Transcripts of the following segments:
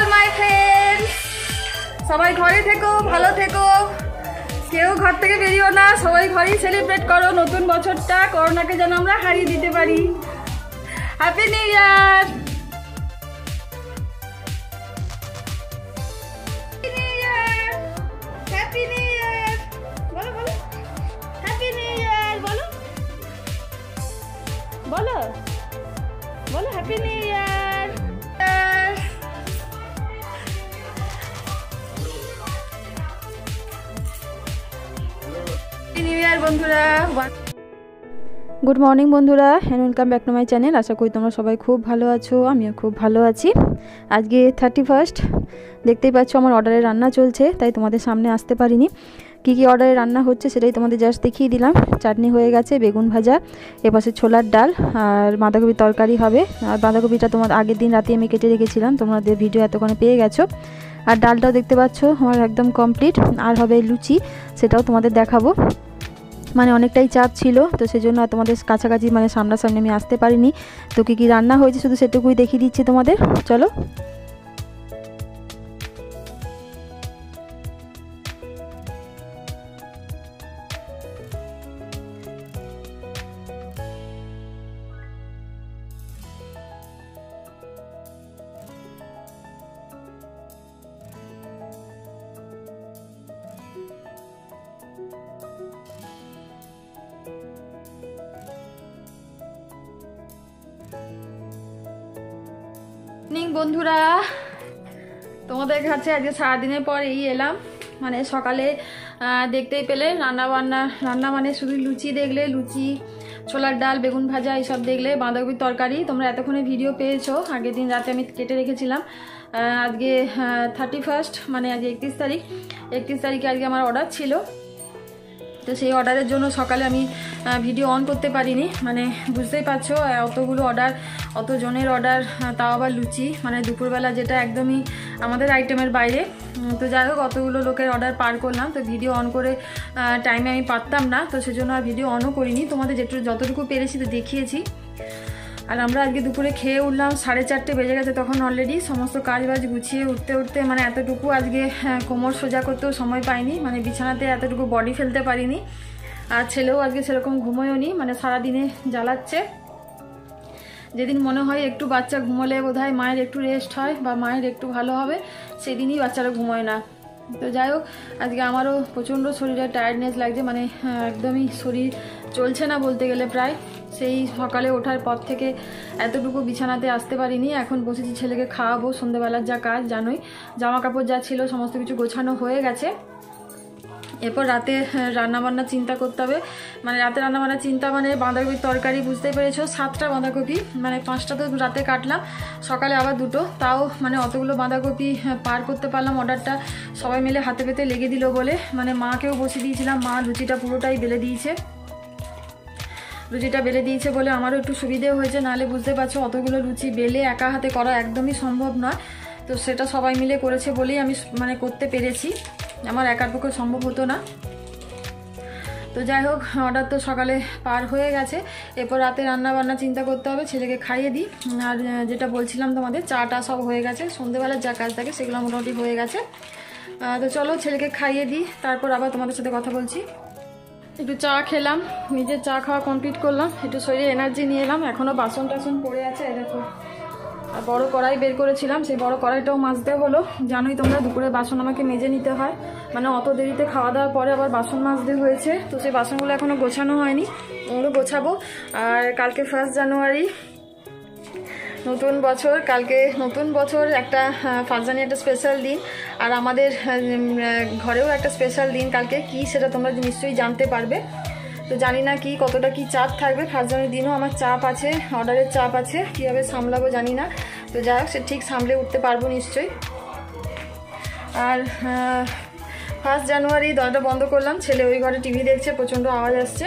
all my friends. सबाई घरे थेको, भालो थेको, केउ घर थेके बेरियो ना, सबाई घरे सेलिब्रेट करो नतुन बछरटा, कोरोनाके जेन आमरा हारिये दिते पारी। Happy new year. Happy new year. बोलो बोलो। हैप्पी न्यू ईयर बोलो। बोलो। बोलो happy new year. Good morning बंधुरा and welcome back to my channel. आशा करी तुम्हारा सबाई खूब भलो आछो, आमियो खूब भलो आछि। आज के 31st देखते ही पाच्छ आमार अर्डारे रान्ना चलछे, ताई तुम्हारे सामने आसते पारिनी। कि कि अर्डारे रान्ना होच्छे सेटाई तुम्हादेर जस्ट देखिए दिलाम। चाटनी हो गेछे, बेगुन भाजा, एपाशे छोलार डाल और बाँधाकपिर तरकारी हबे। बाँधाकपिटा तुम्हारा आगेर दिन राते आमि केटे रेखेछिलाम, तुम्हादेर भिडियो एतक्षणे पेये गेछो। और डालटाओ देखते पाच्छ आमार एकदम कमप्लीट। और हबे लुचि, सेटाओ तुम्हादेर देखाबो। माने अनेकटाई चाप छिलो तो सेजोन्नो तुम्हादेर काछाकाछि माने सामनासामनि आमि आसते पारिनि। तो कि रान्ना होयेछे शुधु सेटुकुई देखिये दिच्छे तुम्हादेर। चलो निंग बंधुरा तुम्हारे घर आज सारा दिन पर एलम। मैं सकाले देखते ही पेले रान्ना मैं शुद्ध लुचि देखले, लुचि छोलार डाल बेगुन भाजा ये सब देखले, बाँधाकपिर तरकारी तुम्हारा एतक्षणे भिडियो पेयेछो। आगे दिन राते आमि केटे रेखेछिलाम। आज के 31st मैं आज 31 तारीख 31 तारीखे आज आमार अर्डार छिलो। तो सेई अर्डारेर जोन्नो सकाले आमि भिडियो अन करते पारिनि। माने बुझतेई पारछो अतगुलो अर्डार, अत जोनेर अर्डार, ताओ आबार लुचि, माने दुपुरबेला जेटा एकदमई आमादेर आइटेमेर बाइरे। तो जाई होक अतगुलो लोकेर अर्डार पार करलाम। तो भिडियो अन करे टाइमे आमि पारताम ना, तो सेजोन्नो आर भिडियो अनও करिनि। तोमादेर जेटुकु যতটুকু পেরেছি তো দেখিয়েছি। और आमरा आजके दुपुरे खेये उठलाम 4:30 बेजे गेछे, तखन अलरेडी समस्त काजबाज गुछिए उठते उठते माने एतटुकु आजके कोमर सोजा करतेও समय पाइनि। माने बिछानाते एतटुकु बडी फेलते पारिनि। आर छेलेও आजके सेरकम घुमोयनि, माने सारा दिने जालाच्छे। जेदिन मने हय एकटु बाच्चा घुमोले बोधहय मायेर एकटु रेस्ट हय बा मायेर एकटु भालो हबे, सेदिनই बाच्चारा घुमोय ना। तो जाई होक आजके आमारও प्रचंड शरीरे टायार्डनेस लागছে, माने एकदमই শরীর চলছে না বলতে গেলে। প্রায় সেই সকালে ওঠার পর থেকে এতটুকু বিছানাতে আসতে পারিনি। এখন বসেছি ছেলেকে খাওয়াবো, সন্ধ্যাবেলার যা কাজ জানোই, জামা কাপড় যা ছিল সমস্ত কিছু গোছানো হয়ে গেছে। এরপর রাতে রান্নাবান্না চিন্তা করতে হবে। মানে রাতে রান্নাবান্না চিন্তা মানে বাঁধাকপির তরকারি বুঝতে পেরেছো, 7টা বাঁধাকপি, মানে 5টা তো রাতে কাটলাম, সকালে আবার 2টো, তাও মানে অতগুলো বাঁধাকপি পার করতে পারলাম। অর্ডারটা সবাই মিলে হাতে পেতে লেগে দিল বলে মানে মাকেও বসিয়ে দিয়েছিলাম, মা লুচিটা পুরোটাই বেলে দিয়েছে। লুচিটা বেলে দিয়েছে বলে আমারও একটু সুবিধে হয়েছে, নাহলে বুঝতে পারছো অতগুলো লুচি বেলে একা হাতে করা একদমই সম্ভব নয়। তো সেটা সবাই মিলে করেছে বলেই আমি মানে করতে পেরেছি, আমার একার পক্ষে সম্ভব হতো না। তো যাই হোক অর্ডার তো সকালে পার হয়ে গেছে। এরপর রাতে রান্নাবান্না চিন্তা করতে হবে, ছেলেকে খাইয়ে দিই। আর যেটা বলছিলাম তোমাদের চাটা সব হয়ে গেছে, সন্ধ্যেবেলার যা কাজ থাকে সেগুলো মোটামুটি হয়ে গেছে। তো চলো ছেলেকে খাইয়ে দিই, তারপর আবার তোমাদের সাথে কথা বলছি। একটু চা খেলাম, নিজে চা খাওয়া কমপ্লিট করলাম, একটু শরীরে এনার্জি নিয়ে এলাম। এখনও বাসন টাসন পড়ে আছে, এরকম আর বড়ো কড়াই বের করেছিলাম, সেই বড়ো কড়াইটাও মাজতে হলো। জানোই তোমরা দুপুরে বাসন আমাকে মেজে নিতে হয়, মানে অত দেরিতে খাওয়া দাওয়ার পরে আবার বাসন মাজতে হয়েছে। তো সেই বাসনগুলো এখনও গোছানো হয়নি, ওগুলো গোছাবো। আর কালকে 1 জানুয়ারি নতুন বছর, কালকে নতুন বছর একটা 1 জানুয়ারি একটা স্পেশাল দিন। আর আমাদের ঘরেও একটা স্পেশাল দিন কালকে, কি সেটা তোমরা নিশ্চয়ই জানতে পারবে। তো জানি না কি কতটা কি চাপ থাকবে, 1 জানুয়ারির দিনও আমার চাপ আছে, অর্ডারের চাপ আছে, কীভাবে সামলাবো জানি না। তো যাই হোক সে ঠিক সামলে উঠতে পারবো নিশ্চয়ই। আর 1 জানুয়ারি দরজা বন্ধ করলাম, ছেলে ওই ঘরে টিভি দেখছে, প্রচণ্ড আওয়াজ আসছে।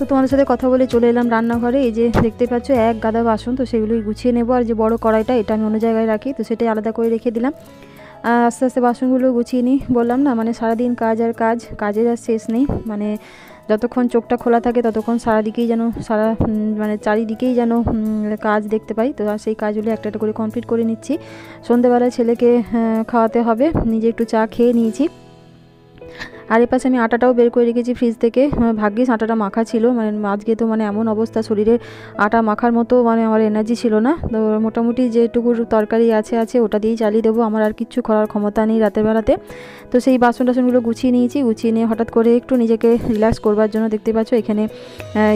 তো তোমাদের সাথে কথা বলে চলে এলাম রান্নাঘরে। এই যে দেখতে পাচ্ছ এক গাদা বাসন, তো সেগুলোই গুছিয়ে নেবো। আর যে বড় কড়াইটা এটা আমি অন্য জায়গায় রাখি, তো সেটাই আলাদা করে রেখে দিলাম। আস্তে আস্তে বাসনগুলো গুছিয়ে নিই। বললাম না মানে সারাদিন কাজ আর কাজ, কাজের আর শেষ নেই। মানে যতক্ষণ চোখটা খোলা থাকে ততক্ষণ সারাদিকেই যেন সারা মানে চারিদিকেই যেন কাজ দেখতে পাই। তো সেই কাজগুলো একটা একটা করে কমপ্লিট করে নিচ্ছি। সন্ধ্যেবেলায় ছেলেকে খাওয়াতে হবে, নিজে একটু চা খেয়ে নিয়েছি। আর এপাশে আমি আটাটাও বের করে রেখেছি ফ্রিজ থেকে, ভাগ্যিস আটাটা মাখা ছিল, মানে আজকে তো মানে এমন অবস্থা শরীরে, আটা মাখার মতো মানে আমার এনার্জি ছিল না। তো মোটামুটি যেটুকুর তরকারি আছে আছে ওটা দিয়েই চালিয়ে দেবো, আমার আর কিচ্ছু করার ক্ষমতা নেই রাতের বেলাতে। তো সেই বাসন টাসনগুলো গুছিয়ে নিয়েছি, গুছিয়ে নিয়ে হঠাৎ করে একটু নিজেকে রিল্যাক্স করবার জন্য দেখতে পাচ্ছ এখানে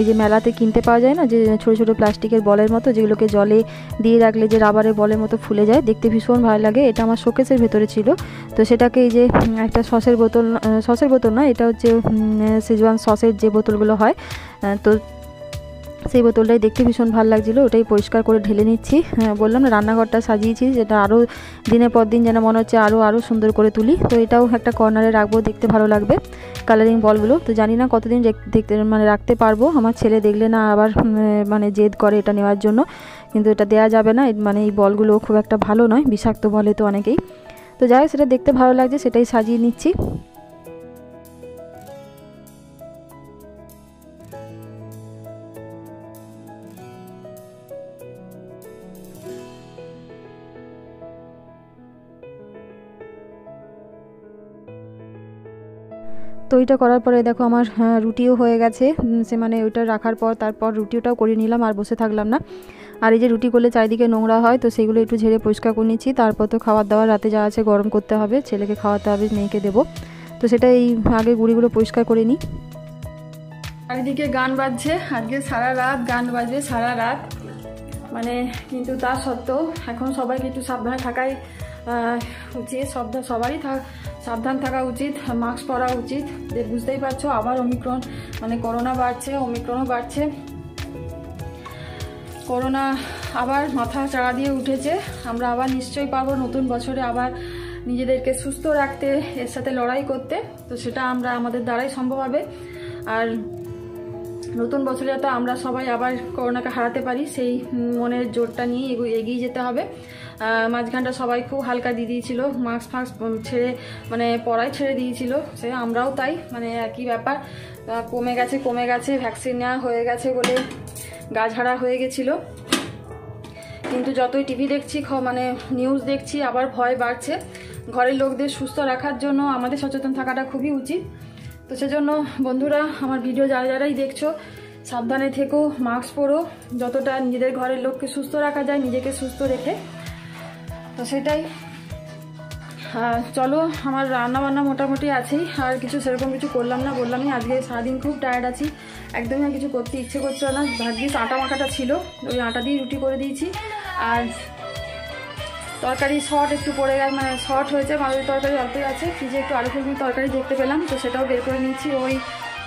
এই যে মেলাতে কিনতে পাওয়া যায় না, যে ছোটো ছোটো প্লাস্টিকের বলের মতো, যেগুলোকে জলে দিয়ে রাখলে যে রাবারের বলের মতো ফুলে যায়, দেখতে ভীষণ ভালো লাগে। এটা আমার শোকেসের ভেতরে ছিল। তো সেটাকে এই যে একটা সসের বোতল, সসের বোতল না, এটা হচ্ছে শেজওয়ান সসের যে বোতলগুলো হয়, তো সেই বোতলটাই দেখতে ভীষণ ভালো লাগছিলো, ওটাই পরিষ্কার করে ঢেলে নিচ্ছি। বললাম না রান্নাঘরটা সাজিয়েছি, যেটা আরও দিনের পর দিন যেন মনে হচ্ছে আরও সুন্দর করে তুলি। তো এটাও একটা কর্নারে রাখবো, দেখতে ভালো লাগবে কালারিং বলগুলো। তো জানি না কতদিন দেখতে মানে রাখতে পারবো, আমার ছেলে দেখলে না আবার মানে জেদ করে এটা নেওয়ার জন্য, কিন্তু এটা দেওয়া যাবে না, মানে এই বলগুলো খুব একটা ভালো নয়, বিষাক্ত বলে তো অনেকেই। তো যাই হোক, সেটা দেখতে ভালো লাগছে, সেটাই সাজিয়ে নিচ্ছি। তো ওইটা করার পরে দেখো আমার রুটিও হয়ে গেছে, সে মানে ওইটা রাখার পর তারপর রুটিটাও করে নিলাম, আর বসে থাকলাম না। আর এই যে রুটি করলে চারিদিকে নোংরা হয়, তো সেগুলো একটু ঝেড়ে পরিষ্কার করে নিচ্ছি। তারপর তো খাবার দাবার রাতে যা আছে গরম করতে হবে, ছেলেকে খাওয়াতে হবে, মেয়েকে দেবো। তো সেটা এই আগে গুঁড়িগুলো পরিষ্কার করে নিই। চারিদিকে গান বাজছে, আজকে সারা রাত গান বাজবে, সারা রাত মানে, কিন্তু তা সত্ত্বেও এখন সবাইকে একটু সাবধানে থাকাই উচিত, সবারই সাবধান থাকা উচিত, মাস্ক পরা উচিত। যে বুঝতেই পারছো আবার ওমিক্রন মানে করোনা বাড়ছে, ওমিক্রনও বাড়ছে, করোনা আবার মাথা চাড়া দিয়ে উঠেছে। আমরা আবার নিশ্চয়ই পারবো নতুন বছরে আবার নিজেদেরকে সুস্থ রাখতে, এর সাথে লড়াই করতে। তো সেটা আমরা আমাদের দ্বারাই সম্ভব হবে। আর নতুন বছরে তো আমরা সবাই আবার করোনাকে হারাতে পারি, সেই মনের জোরটা নিয়ে এগিয়ে যেতে হবে। মাঝখানটা সবাই খুব হালকা দিয়ে দিয়েছিল, মাস্ক ফাস্ক ছেড়ে মানে পড়াই ছেড়ে দিয়েছিল, সে আমরাও তাই, মানে একই ব্যাপার। কমে গেছে ভ্যাকসিন নেওয়া হয়ে গেছে বলে গা ঝাড়া হয়ে গেছিলো, কিন্তু যতই টিভি দেখছি মানে নিউজ দেখছি আবার ভয় বাড়ছে। ঘরের লোকদের সুস্থ রাখার জন্য আমাদের সচেতন থাকাটা খুবই উচিত। তো সেজন্য বন্ধুরা আমার ভিডিও যারা যারাই দেখছো, সাবধানে থেকো, মাস্ক পরো, যতটা নিজেদের ঘরের লোককে সুস্থ রাখা যায় নিজেকে সুস্থ রেখে। তো সেটাই, চলো আমার রান্নাবান্না মোটামুটি আছেই, আর কিছু সেরকম কিছু করলাম না, বললামই আজকে সারাদিন খুব টায়ার্ড আছি, একদমই কিছু করতে ইচ্ছে করছিল না। ভাগ্যিস আটা মাখাটা ছিল, ওই আটা দিয়ে রুটি করে দিয়েছি। আর তরকারি শর্ট একটু পড়ে গেছে, মানে শর্ট হয়েছে, মাঝের তরকারি অল্পই আছে, ফ্রিজে একটু আলু ফুলকুল তরকারি দেখতে পেলাম, তো সেটাও বের করে নিয়েছি, ওই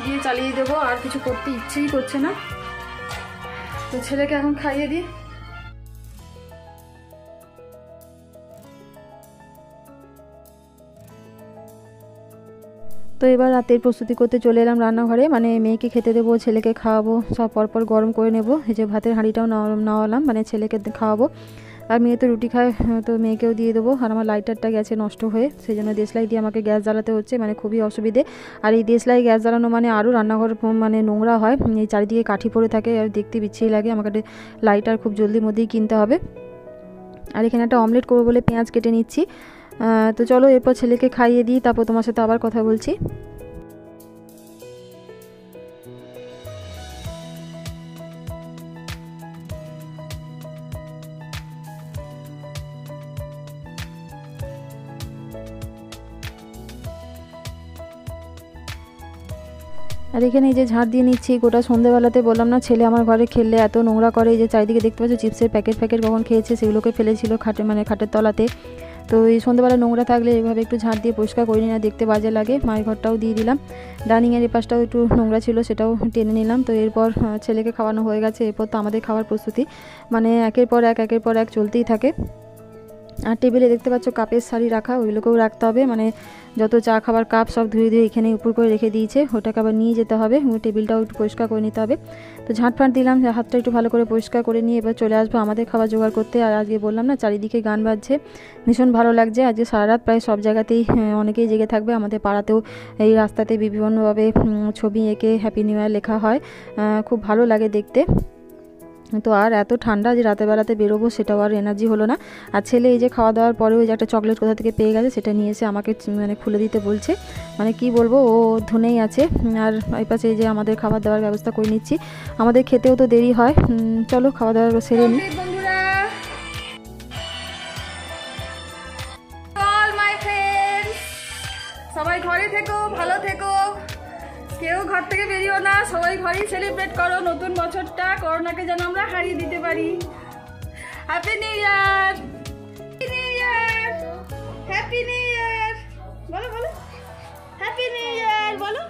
দিয়ে চালিয়ে দেবো। আর কিছু করতে ইচ্ছেই করছে না, তো ছেলেকে এখন খাইয়ে দিই। তো এবার রাতের প্রস্তুতি করতে চলে এলাম রান্নাঘরে, মানে মেয়েকে খেতে দেবো, ছেলেকে খাওয়াবো, সব পরপর গরম করে নেবো। এই যে ভাতের হাঁড়িটাও নাওয়ালাম, মানে ছেলেকে খাওয়াবো, আর মেয়ে তো রুটি খায়, তো মেয়েকেও দিয়ে দেবো। আর আমার লাইটারটা গেছে নষ্ট হয়ে, সেই জন্য দেশলাই দিয়ে আমাকে গ্যাস জ্বালাতে হচ্ছে, মানে খুবই অসুবিধে। আর এই দেশলাই গ্যাস জ্বালানো মানে আরও রান্নাঘর মানে নোংরা হয়, এই চারিদিকে কাঠি পড়ে থাকে, আর দেখতে বিচ্ছিরি লাগে। আমাকে লাইটার খুব জলদির মধ্যেই কিনতে হবে। আর এখানে একটা অমলেট করবো বলে পেঁয়াজ কেটে নিচ্ছি। তো চলো এরপর ছেলেকে খাইয়ে দিই, তারপর তোমার সাথে আবার কথা বলছি। আর এখানে এই যে ঝাড় দিয়ে নিচ্ছি গোটা। সন্ধ্যেবেলাতে বললাম না ছেলে আমার ঘরে খেললে এত নোংরা করে, এই যে চারিদিকে দেখতে পাচ্ছ চিপসের প্যাকেট কখন খেয়েছে, সেগুলোকে ফেলেছিল খাটে মানে খাটের তলাতে। তো এই সন্ধ্যাবেলা নোংরা থাকলে এইভাবে একটু ঝাঁট দিয়ে পরিষ্কার করে নিয়ে দেখতে বাজে লাগে। মায়ের ঘরটাও দিয়ে দিলাম, ডাইনিংয়ের এপাশটাও একটু নোংরা ছিল, সেটাও টেনে নিলাম। তো এরপর ছেলেকে খাওয়ানো হয়ে গেছে, এরপর তো আমাদের খাওয়ার প্রস্তুতি, মানে একের পর এক চলতেই থাকে। और टेबिले देखते कपर शाड़ी रखा ओगुलोके रखते हैं मैं जो चा खाबार कप सब धुए धुए ये ऊपर को रेखे दिए वोटा आबार नहीं जो है टेबिलटाओ एक परिष्कार कर नीते हैं। तो झाटफाट दिलाम हाथटा एक भालो करे परिष्कार करे निये एबार चले आसबो आमादेर खाबार जोगाड़ करते। और आजके बोललाम ना चारिदिके गान बाजछे भीषण भालो लागछे। आज सारा रात प्राय सब जायगातेई अनेकेई जेगे थाकबे। आमादेर पाड़ातेओ एई रास्ताते विभिन्नभावे छबि एंके हैप्पी निउ ईयर लेखा हय खूब भालो लागे देखते। तो और एत ठंडा जो रात बेलाते बेरोबो से एनार्जी हलो ना। और ऐले ये खावा दावर पर एक चकलेट कोथा थेके पेये गेछे सेटा निये एसे आमाके माने खुले दीते बोलछे। माने कि बोलबो ओ धुनेई आछे। और एई पाशे जे आमादेर खावा दावार व्यवस्था करे निच्छि। आमादेर खेतेओ तो देरी हय। चलो खावा दावा सेरे नि। ऑल माय फ्रेंड्स सबाई घरे থেকো ভালো থেকো क्यों घर থেকে বেরিও না সবাই ঘরেই সেলিব্রেট করো নতুন বছরটা করোনাকে যেন আমরা হারিয়ে দিতে পারি। Happy new year new year happy new year বলো বলো হ্যাপি নিউ ইয়ার বলো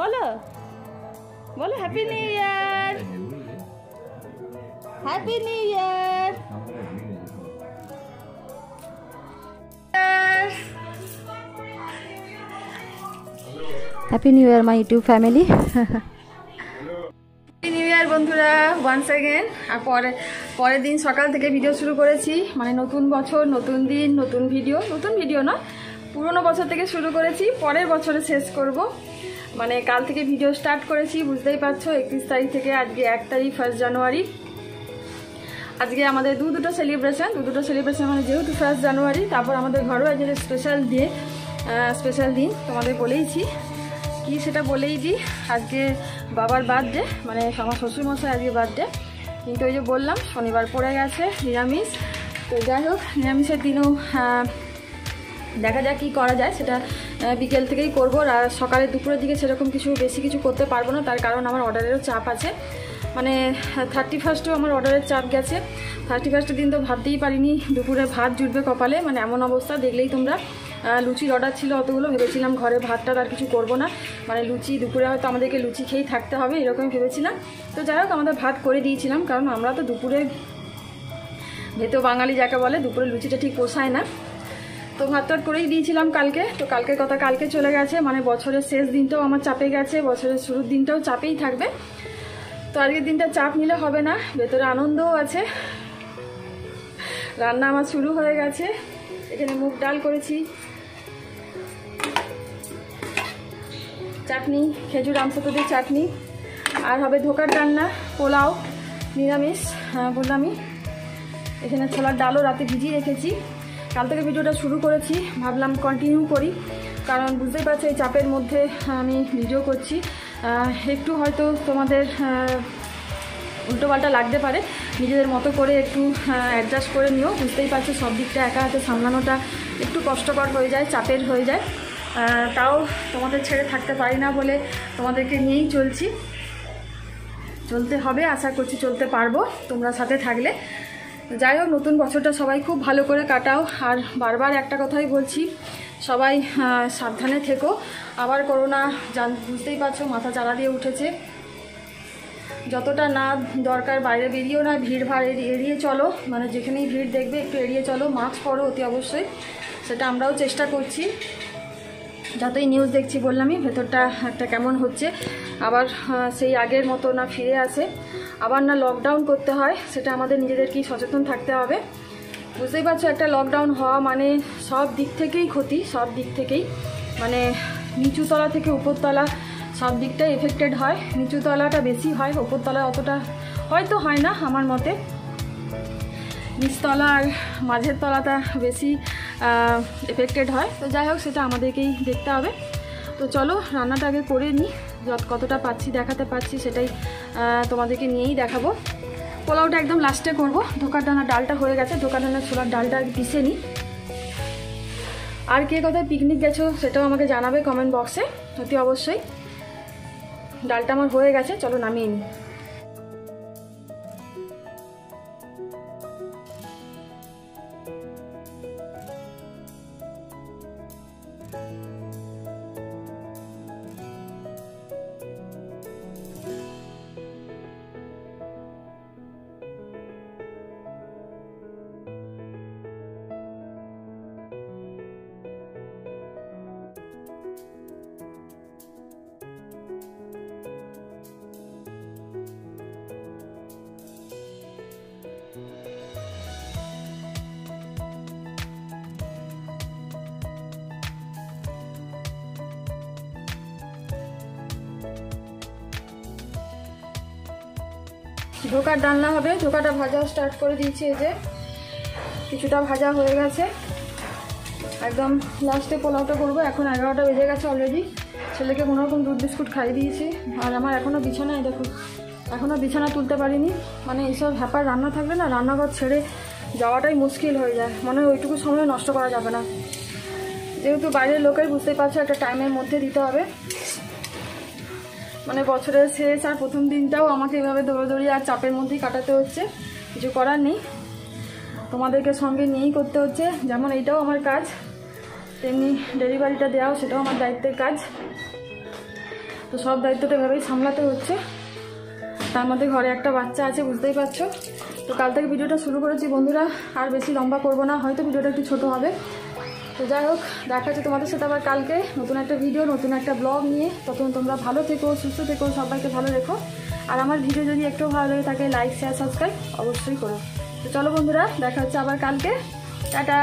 বলো বলো happy new year happy new year. Happy new year my YouTube family new year बंधुरा वान्स अगेन। और पर दिन सकाल थेके भिडियो शुरू करेছি माने नतून बछर नतून दिन नतून भिडियो ना पुरानो बछर थेके शुरू करेছি परेर बछरे शेष करब। माने काल थेके भिडियो स्टार्ट करेছি बुझतेই পারছো 31 तारीख थेके आजके 1 तारीख 1 जानुआरी। আজকে আমাদের দুটো সেলিব্রেশন মানে যেহেতু 1 জানুয়ারি তারপর আমাদের ঘরোয়া যে স্পেশাল দিন তোমাদের বলেইছি कि से दी आज के बाबार बर्थडे मैं हमार शशुर मशाई आज के बर्थडे क्योंकि बोल शनिवार पड़े गए निरामिष। तो जैक निरामिषर दिनों देखा जा कि विकेल थेकेई करब और सकाले दुपुरेर दिके सेरकम किछु बेशी किछु करते पारबो ना। तार कारण आमार अर्डारेरो चाप आछे माने 31 आमार अर्डारेर चाप गेछे। 31 दिन तो भाबतेई पारिनी दुपुरे भात जुड़बे कपाले माने एमन अवस्था देखलेई तोमरा। लुचिर अर्डार छिलो अतगुलो भेबेछिलाम घरे भातटा आर किछु करब ना माने लुचि दुपुरे होयतो आमादेरके लुचि खेये थाकते होबे एरकम भेबेछिलाम। तो जाई होक आमरा भात करे दियेछिलाम कारण आमरा तो दुपुरे भेतो बांगाली जाके बोले दुपुरे लुचिटा ठीक पोषाय ना। तो भात टाट करेई दियेछिलाम कालके। तो कालके कथा कालके चले गेछे माने बछरेर शेष दिनटाओ आमार चापे गेछे बछरेर शुरूर दिनटाओ चापेई थाकबे। तो आजकेर दिनटा चाप निले होबे ना भेतरे आनंदও आछे। रान्ना आमार शुरू हये गेछे। एखाने मुग डाल करेছি चाटनी खेजूर आमसतुदी चाटनी और हबे धोकार रान्ना पोलाओ निरामिष बोललामই। एखाने छोलार डालও राते भिजिয়ে রেখেছি। कल के भिडियो शुरू करेছি भाबलाम कन्टिन्यू करी कारण बुझते पारছো चापेर मध्य आमी भिडियो करছি একটু হয়তো তোমাদের उल्टोपाल्टा लागते पारे निजेदेर मतो करे एकटू एडजस्ट करे निओ। बुझतेई पारছো सब दिकटा एका हाते सामलानोटा एकटू कष्टकर हये जाय चापेर हये जाय। ताओ तोमादेर छेड़े थाकते पारि ना बोले तोमादेरके निएई चलছি चलते हबे आशा करছি चलते पारबो तोमरा साथे थाकले। যাই হোক নতুন বছরটা সবাই খুব ভালো করে কাটাও। আর বারবার একটা কথাই বলছি সবাই সাবধানে থেকো। আবার করোনা বুঝতেই পারছো মাথা চালা দিয়ে উঠেছে। যতটা না দরকার বাইরে বেরিয়েও না ভিড়ভাড় এড়িয়ে চলো মানে যেখানেই ভিড় দেখবে একটু এড়িয়ে চলো। মাস্ক পরো অতি অবশ্যই সেটা আমরাও চেষ্টা করছি। যতই নিউজ দেখছি বললামই ভেতরটা একটা কেমন হচ্ছে আবার সেই আগের মতো না ফিরে আসে আবার না লকডাউন করতে হয় সেটা আমাদের নিজেদেরকেই সচেতন থাকতে হবে। বুঝতেই পারছো একটা লকডাউন হওয়া মানে সব দিক থেকেই ক্ষতি সব দিক থেকেই মানে নিচুতলা থেকে উপরতলা সব দিকটাই এফেক্টেড হয়। নিচুতলাটা বেশি হয় উপরতলা অতটা হয়তো হয় না আমার মতে। নিচতলা আর মাঝের তলাটা বেশি এফেক্টেড হয়। তো যাই হোক সেটা আমাদেরকেই দেখতে হবে। তো চলো রান্নাটা আগে করে নিই কতটা পাচ্ছি দেখাতে পাচ্ছি সেটাই তোমাদেরকে নিয়েই দেখাবো। পোলাওটা একদম লাস্টে করব। ধোকার দানা ডালটা হয়ে গেছে ধোকার দানা ছোলার ডালটা আগে পিষে নিই। আর কে কোথায় পিকনিক গেছো সেটাও আমাকে জানাবে কমেন্ট বক্সে অতি অবশ্যই। ডালটা আমার হয়ে গেছে চলো নামিয়ে নিই। ঢোকার ডালনা হবে। ঢোকাটা ভাজা স্টার্ট করে দিয়েছি, এই যে কিছুটা ভাজা হয়ে গেছে। একদম লাস্টে পোলাওটা করবো। এখন 11টা বেজে গেছে অলরেডি। ছেলেকে কোনোরকম দুধ বিস্কুট খাইয়ে দিয়েছি। আর আমার এখনও বিছানায়, দেখো এখনও বিছানা তুলতে পারিনি। মানে এইসব হ্যাপার রান্না থাকলে না রান্নাঘর ছেড়ে যাওয়াটাই মুশকিল হয়ে যায়, মানে ওইটুকু সময় নষ্ট করা যাবে না। যেহেতু বাইরের লোকের বুঝতেই পারছে একটা টাইমের মধ্যে দিতে হবে। মানে বছরের শেষ আর প্রথম দিনটাও আমাকে এভাবে দৌড়াদৌড়ি আর চাপের মধ্যেই কাটাতে হচ্ছে, কিছু করার নেই, তোমাদেরকে সঙ্গে নিয়েই করতে হচ্ছে। যেমন এইটাও আমার কাজ, তেমনি ডেলিভারিটা দেওয়াও সেটাও আমার দায়িত্বের কাজ। তো সব দায়িত্বটা এভাবেই সামলাতে হচ্ছে। তার মধ্যে ঘরে একটা বাচ্চা আছে, বুঝতেই পারছো। তো কাল থেকে ভিডিওটা শুরু করেছি বন্ধুরা, আর বেশি লম্বা করবো না, হয়তো ভিডিওটা একটু ছোটো হবে। তো যাই হোক, দেখা হচ্ছে তোমাদের সাথে আবার কালকে নতুন একটা ভিডিও, নতুন একটা ব্লগ নিয়ে। তখন তোমরা ভালো থেকো, সুস্থ থেকো, সবাইকে ভালো রেখো। আর আমার ভিডিও যদি একটু ভালো লাগে থাকে লাইক, শেয়ার, সাবস্ক্রাইব অবশ্যই করো। তো চলো বন্ধুরা, দেখা হচ্ছে আবার কালকে। টাটা।